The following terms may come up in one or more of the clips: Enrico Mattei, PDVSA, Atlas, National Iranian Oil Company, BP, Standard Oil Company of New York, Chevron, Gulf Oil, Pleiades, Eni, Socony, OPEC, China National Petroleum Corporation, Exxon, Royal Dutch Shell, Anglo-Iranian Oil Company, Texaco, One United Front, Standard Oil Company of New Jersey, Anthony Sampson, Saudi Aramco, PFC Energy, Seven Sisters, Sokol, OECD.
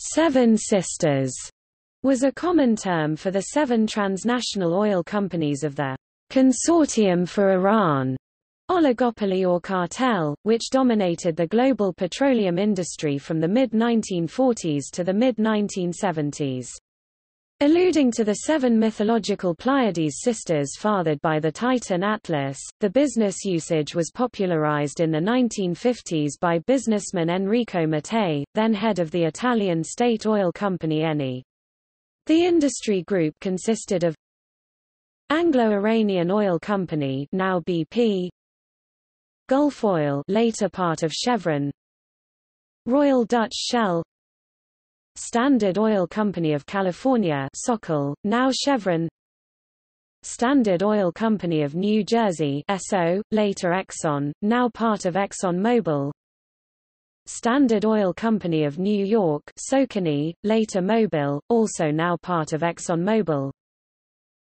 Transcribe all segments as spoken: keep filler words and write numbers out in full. Seven Sisters was a common term for the seven transnational oil companies of the Consortium for Iran oligopoly or cartel, which dominated the global petroleum industry from the mid nineteen forties to the mid nineteen seventies. Alluding to the seven mythological Pleiades sisters fathered by the titan Atlas, the business usage was popularized in the nineteen fifties by businessman Enrico Mattei, then head of the Italian state oil company Eni. The industry group consisted of Anglo-Iranian Oil Company, now B P, Gulf Oil, later part of Chevron, Royal Dutch Shell, Standard Oil Company of California, Sokol, now Chevron, Standard Oil Company of New Jersey, Esso, later Exxon, now part of ExxonMobil, Standard Oil Company of New York, Socony, later Mobil, also now part of ExxonMobil,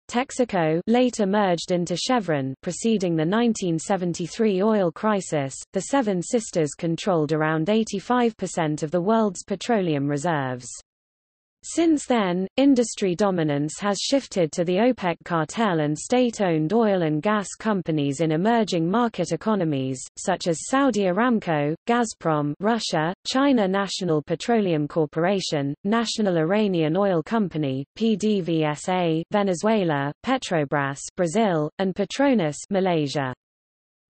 Texaco, later merged into Chevron, preceding the nineteen seventy-three oil crisis. The Seven Sisters controlled around eighty-five percent of the world's petroleum reserves. Since then, industry dominance has shifted to the OPEC cartel and state-owned oil and gas companies in emerging market economies, such as Saudi Aramco, Gazprom, Russia, China National Petroleum Corporation, National Iranian Oil Company, P D V S A, Venezuela, Petrobras, Brazil, and Petronas, Malaysia.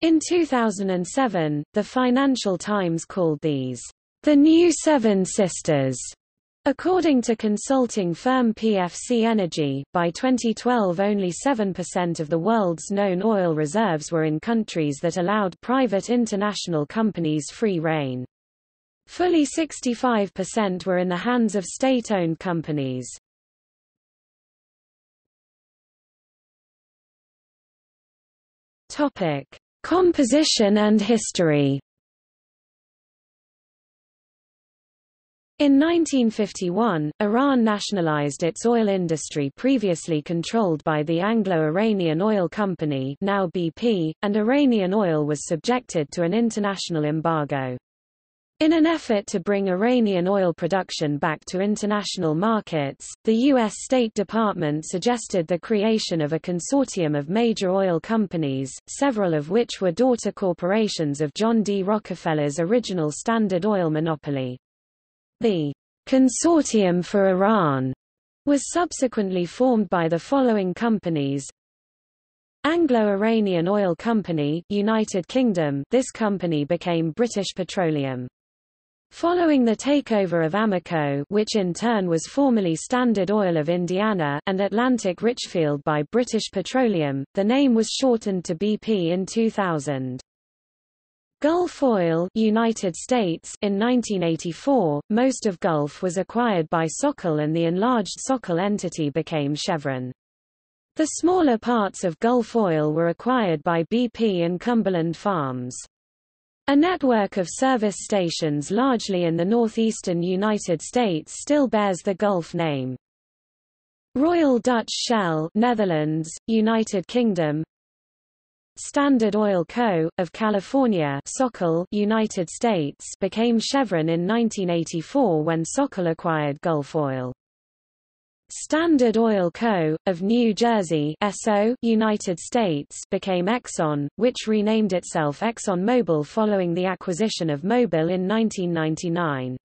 In two thousand seven, the Financial Times called these the new Seven Sisters. According to consulting firm P F C Energy, by twenty twelve only seven percent of the world's known oil reserves were in countries that allowed private international companies free rein. Fully sixty-five percent were in the hands of state-owned companies. Topic: Composition and history. In nineteen fifty-one, Iran nationalized its oil industry previously controlled by the Anglo-Iranian Oil Company, now B P, and Iranian oil was subjected to an international embargo. In an effort to bring Iranian oil production back to international markets, the U S State Department suggested the creation of a consortium of major oil companies, several of which were daughter corporations of John D. Rockefeller's original Standard Oil monopoly. The Consortium for Iran was subsequently formed by the following companies: Anglo-Iranian Oil Company, United Kingdom. This company became British Petroleum. Following the takeover of Amoco, which in turn was formerly Standard Oil of Indiana, and Atlantic Richfield by British Petroleum, the name was shortened to B P in two thousand. Gulf Oil, United States. In nineteen eighty-four, most of Gulf was acquired by Sokol and the enlarged Sokol entity became Chevron. The smaller parts of Gulf Oil were acquired by B P and Cumberland Farms. A network of service stations largely in the northeastern United States still bears the Gulf name. Royal Dutch Shell, Netherlands, United Kingdom. Standard Oil Co. of California, Sokol, United States, became Chevron in nineteen eighty-four when Sokol acquired Gulf Oil. Standard Oil Co. of New Jersey, Esso, United States, became Exxon, which renamed itself ExxonMobil following the acquisition of Mobil in nineteen ninety-nine.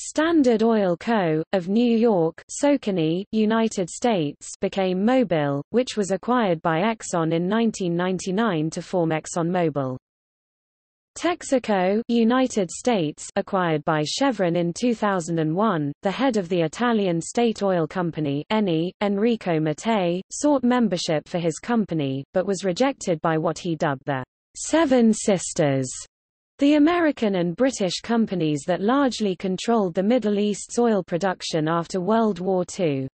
Standard Oil Co. of New York, Socony, United States, became Mobil, which was acquired by Exxon in nineteen ninety-nine to form ExxonMobil. Texaco, United States, acquired by Chevron in two thousand one. The head of the Italian state oil company, Eni, Enrico Mattei, sought membership for his company, but was rejected by what he dubbed the Seven Sisters, the American and British companies that largely controlled the Middle East's oil production after World War Two.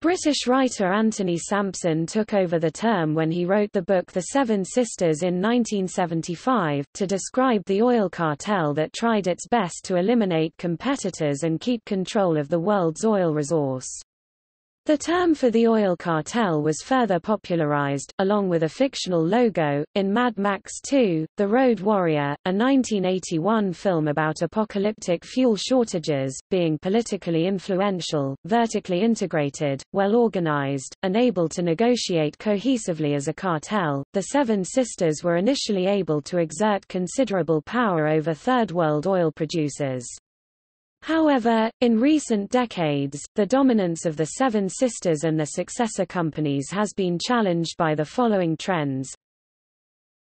British writer Anthony Sampson took over the term when he wrote the book The Seven Sisters in nineteen seventy-five, to describe the oil cartel that tried its best to eliminate competitors and keep control of the world's oil resource. The term for the oil cartel was further popularized, along with a fictional logo, in Mad Max two, The Road Warrior, a nineteen eighty-one film about apocalyptic fuel shortages, being politically influential, vertically integrated, well-organized, and able to negotiate cohesively as a cartel. The Seven Sisters were initially able to exert considerable power over Third World oil producers. However, in recent decades, the dominance of the Seven Sisters and the successor companies has been challenged by the following trends.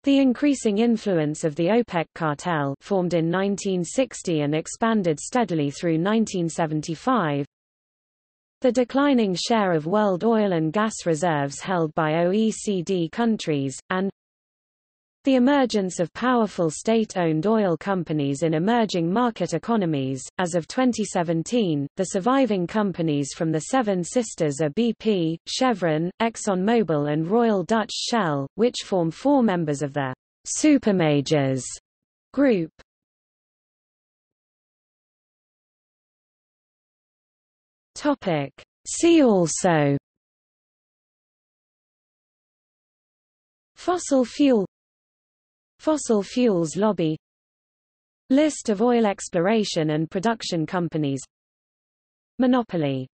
The increasing influence of the OPEC cartel, formed in nineteen sixty and expanded steadily through nineteen seventy-five. The declining share of world oil and gas reserves held by O E C D countries, and the emergence of powerful state-owned oil companies in emerging market economies. As of twenty seventeen, the surviving companies from the Seven Sisters are B P, Chevron, ExxonMobil and Royal Dutch Shell, which form four members of the supermajors group. Topic: See also Fossil fuel, Fossil fuels lobby, List of oil exploration and production companies, Monopoly.